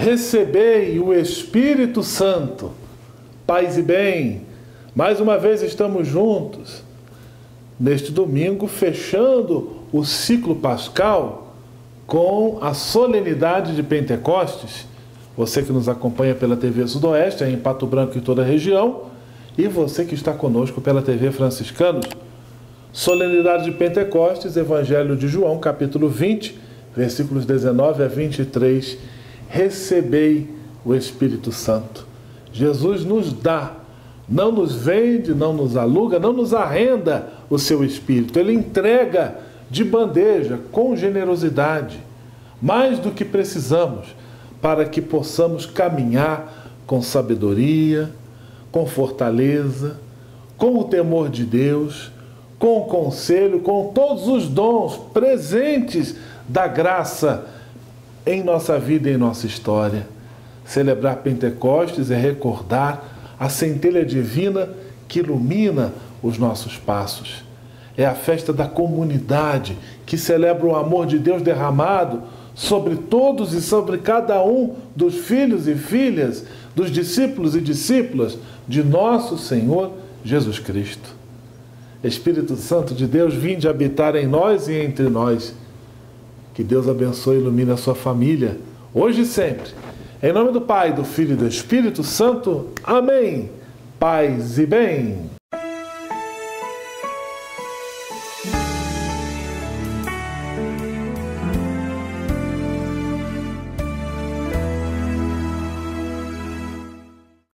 recebei o Espírito Santo. Paz e bem, mais uma vez estamos juntos, neste domingo, fechando o ciclo pascal com a solenidade de Pentecostes. Você que nos acompanha pela TV Sudoeste, em Pato Branco e toda a região, e você que está conosco pela TV Franciscanos. Solenidade de Pentecostes, Evangelho de João, capítulo 20, versículos 19 a 23. Recebei o Espírito Santo. Jesus nos dá, não nos vende, não nos aluga, não nos arrenda o seu Espírito. Ele entrega de bandeja, com generosidade, mais do que precisamos, para que possamos caminhar com sabedoria, com fortaleza, com o temor de Deus, com o conselho, com todos os dons presentes da graça em nossa vida e em nossa história. Celebrar Pentecostes é recordar a centelha divina que ilumina os nossos passos. É a festa da comunidade que celebra o amor de Deus derramado sobre todos e sobre cada um dos filhos e filhas, dos discípulos e discípulas de nosso Senhor Jesus Cristo. Espírito Santo de Deus, vinde habitar em nós e entre nós. Que Deus abençoe e ilumine a sua família, hoje e sempre. Em nome do Pai, do Filho e do Espírito Santo. Amém. Paz e bem.